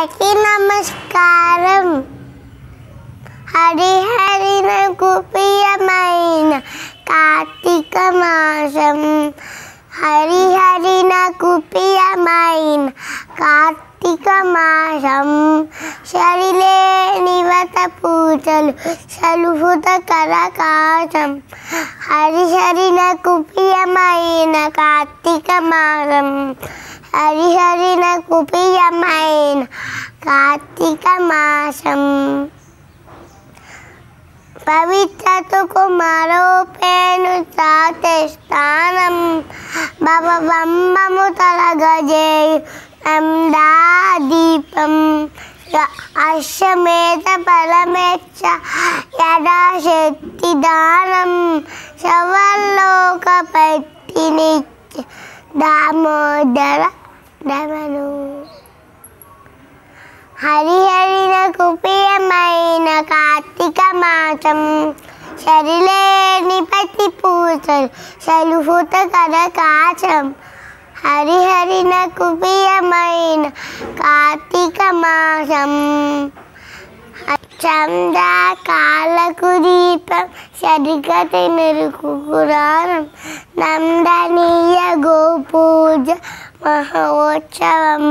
हरि नमस्कारम हरि हरि रघु प्रियमैना कार्तिक मासम हरि हरि रघु प्रियमैना कार्तिक मासम शरीरे निवत पूजल सलुहुत करकाशम हरि हरि रघु प्रियमैना कार्तिक मासम हरि हरि रघु प्रियमैना कार्तिक मासम। पवित्र कुमारो पेनु साते स्थानम बाबा बम्बमुतल गजे नंदा दीपम अश्वमेध परमेच्च यदा शक्ति दानम सर्वलोक पत्तिनिच्च दामोदर दमनु हरि हरि रघु प्रियमैना कार्तिक मासम शरीरे निपति पूजल सलुहुत करकाशम हरि हरि रघु प्रियमैना कार्तिक मासम चंदा कालकु दीपम शरीगति मेरुकु कुरारम नंदनीय गोपूज महोत्सवम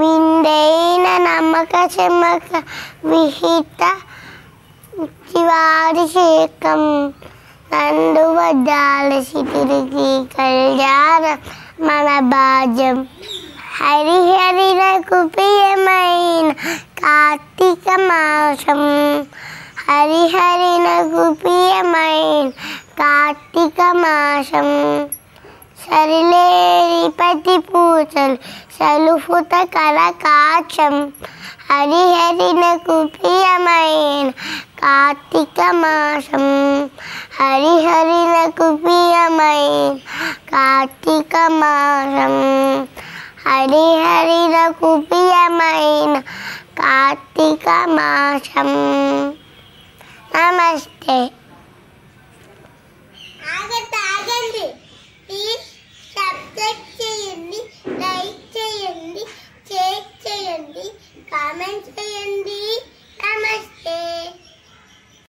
विंदेन नमक चमक विहित शिवाभिषेकम नंदुवदालसितिरिगी कल्याण मनभाजम हरि हरि रघु प्रियमैना कार्तिक मासम हरि हरि रघु प्रियमैना कार्तिक मासम शरीरे पति पूजल सलुहुत करकाशम हरि हरि रघु प्रियमैना कार्तिक मासम हरि हरि रघु प्रियमैना कार्तिक मासम हरि हरि रघु प्रियमैना कार्तिक मासम। नमस्ते।